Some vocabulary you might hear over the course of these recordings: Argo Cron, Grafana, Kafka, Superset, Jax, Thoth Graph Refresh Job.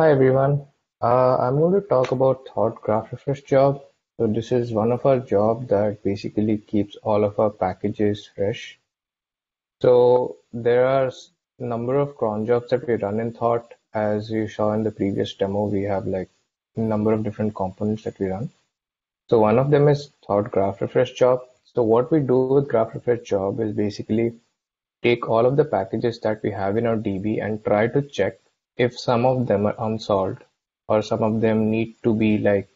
Hi everyone, I'm going to talk about Thoth Graph Refresh Job. So this is one of our job that basically keeps all of our packages fresh. So there are a number of cron jobs that we run in Thoth. As you saw in the previous demo, we have like a number of different components that we run. So one of them is Thoth Graph Refresh Job. So what we do with Graph Refresh Job is basically take all of the packages that we have in our DB and try to check if some of them are unsolved or some of them need to be like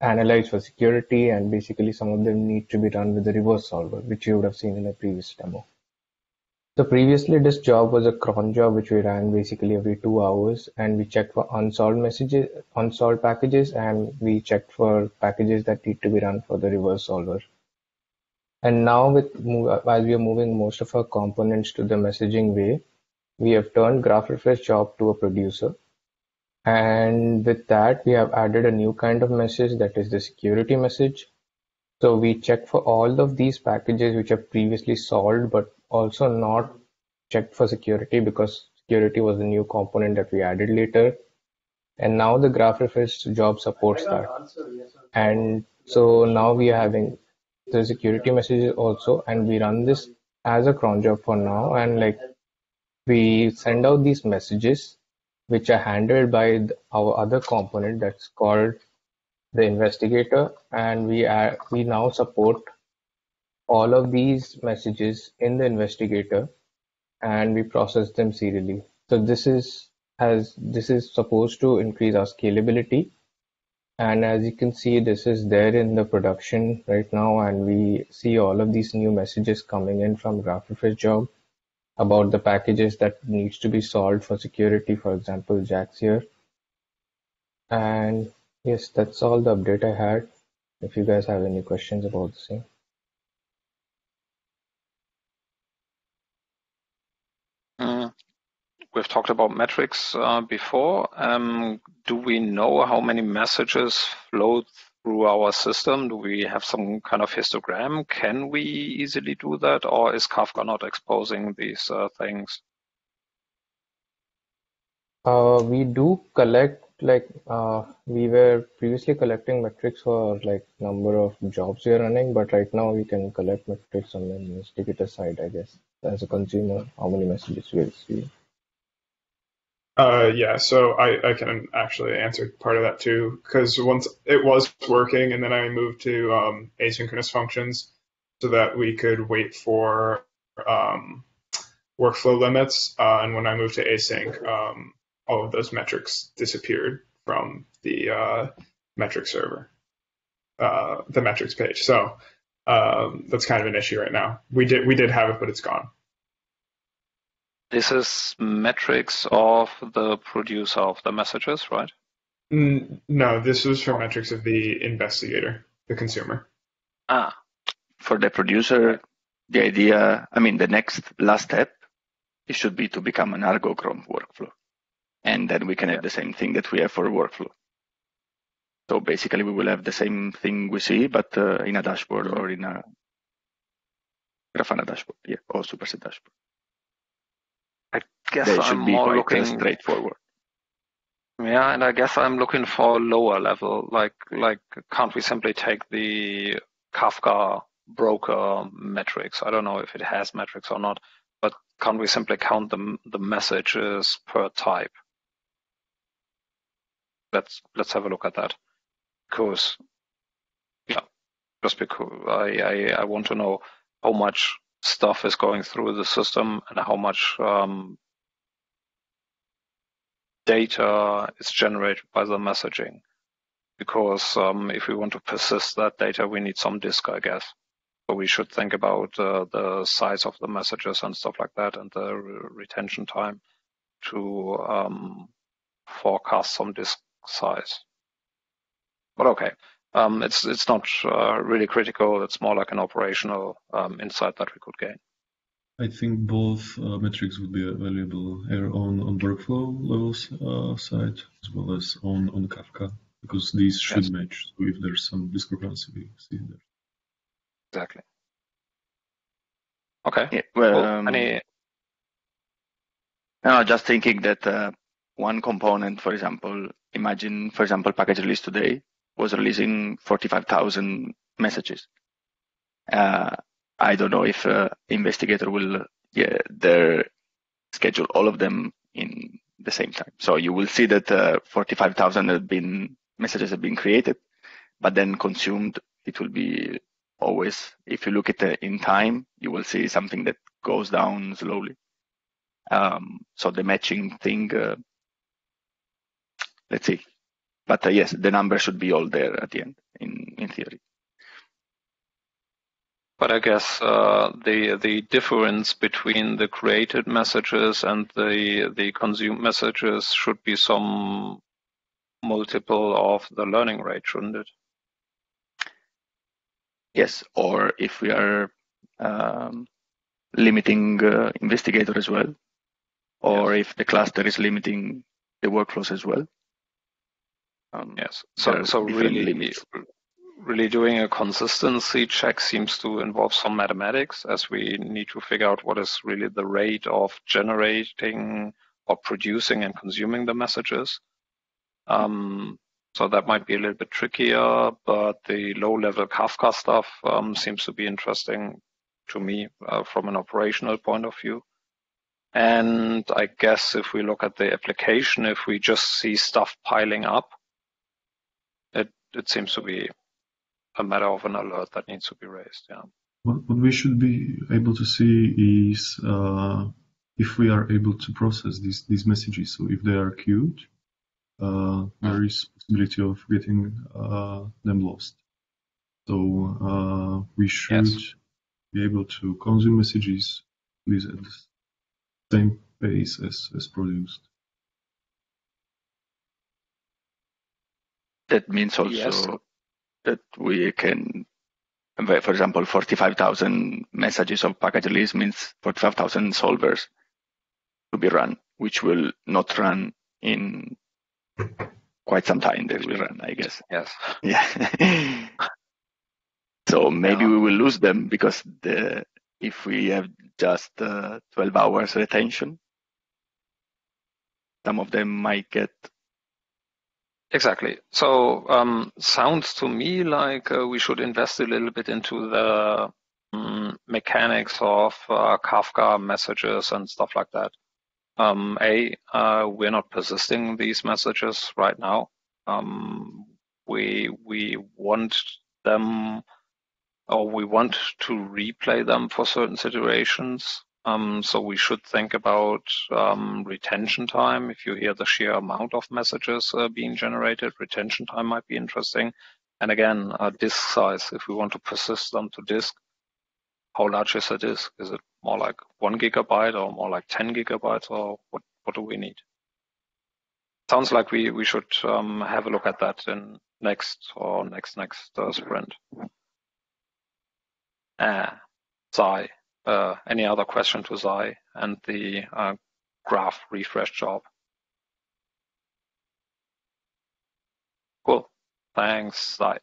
analyzed for security, and basically some of them need to be run with the reverse solver, which you would have seen in the previous demo. So previously this job was a cron job which we ran basically every 2 hours, and we checked for unsolved messages, unsolved packages, and we checked for packages that need to be run for the reverse solver. And now as we are moving most of our components to the messaging way, we have turned Graph Refresh Job to a producer, and with that we have added a new kind of message, that is the security message. So we check for all of these packages which are previously solved but also not checked for security, because security was the new component that we added later, and now the Graph Refresh Job supports that. And so now we are having the security messages also, and we run this as a cron job for now, and like we send out these messages which are handled by our other component that's called the investigator, and we now support all of these messages in the investigator and we process them serially. So this is supposed to increase our scalability, and as you can see this is there in the production right now, and we see all of these new messages coming in from Graph Refresh Job about the packages that needs to be solved for security, for example Jax here. And yes, that's all the update I had. If you guys have any questions about the same. We've talked about metrics before. Do we know how many messages flow through our system? Do we have some kind of histogram? Can we easily do that, or is Kafka not exposing these things? We do collect, like we were previously collecting metrics for like number of jobs we are running, but right now we can collect metrics on the investigator side, I guess, as a consumer, how many messages we receive. Yeah, so I can actually answer part of that too, because once it was working, and then I moved to asynchronous functions so that we could wait for workflow limits. And when I moved to async, all of those metrics disappeared from the metrics page. So that's kind of an issue right now. We did have it, but it's gone. This is metrics of the producer of the messages, right? No, this was for metrics of the investigator, the consumer. Ah, for the producer, the idea, I mean, the last step, it should be to become an Argo Cron workflow. And then we can have the same thing that we have for workflow. So basically we will have the same thing we see, but in a dashboard or in a Grafana dashboard, yeah, or Superset dashboard. I guess I'm more looking straightforward. Yeah, and I guess I'm looking for lower level. Like, can't we simply take the Kafka broker metrics? I don't know if it has metrics or not, but can't we simply count the messages per type? Let's have a look at that, because yeah, just because I want to know how much stuff is going through the system and how much data is generated by the messaging, because if we want to persist that data, we need some disk, I guess. So we should think about the size of the messages and stuff like that, and the retention time to forecast some disk size. But okay. It's not really critical. It's more like an operational insight that we could gain. I think both metrics would be valuable, either on workflow levels side as well as on Kafka, because these should match. So if there's some discrepancy, we see there. Exactly. Okay. Yeah, well, cool. Any? No, just thinking that one component, for example, imagine, for example, package release today was releasing 45,000 messages. I don't know if investigator will schedule all of them in the same time. So you will see that 45,000 messages have been created, but then consumed, it will be always, if you look at it in time, you will see something that goes down slowly. So the matching thing, let's see. But yes, the number should be all there at the end, in theory. But I guess the difference between the created messages and the consumed messages should be some multiple of the learning rate, shouldn't it? Yes, or if we are limiting investigator as well, or yes, if the cluster is limiting the workflows as well. Yes, so really limits. Really doing a consistency check seems to involve some mathematics, as we need to figure out what is really the rate of generating or producing and consuming the messages. So that might be a little bit trickier, but the low-level Kafka stuff seems to be interesting to me from an operational point of view. And I guess if we look at the application, if we just see stuff piling up, it seems to be a matter of an alert that needs to be raised. Yeah. What we should be able to see is if we are able to process these messages. So if they are queued, there is possibility of getting them lost. So we should be able to consume messages with at the same pace as produced. That means also that we can, for example, 45,000 messages of package release means 45,000 solvers to be run, which will not run in quite some time. They will run, I guess. Yes. Yeah. So maybe we will lose them, because if we have just 12 hours retention, some of them might get. Exactly. So sounds to me like we should invest a little bit into the mechanics of Kafka messages and stuff like that. We're not persisting these messages right now. We want them, or we want to replay them for certain situations. So we should think about retention time. If you hear the sheer amount of messages being generated, retention time might be interesting. And again, disk size, if we want to persist them to disk, how large is a disk? Is it more like 1 GB or more like 10 gigabytes, or what do we need? Sounds like we should have a look at that in next sprint. Zai. Any other question to Zai and the graph refresh job? Cool. Thanks, Zai.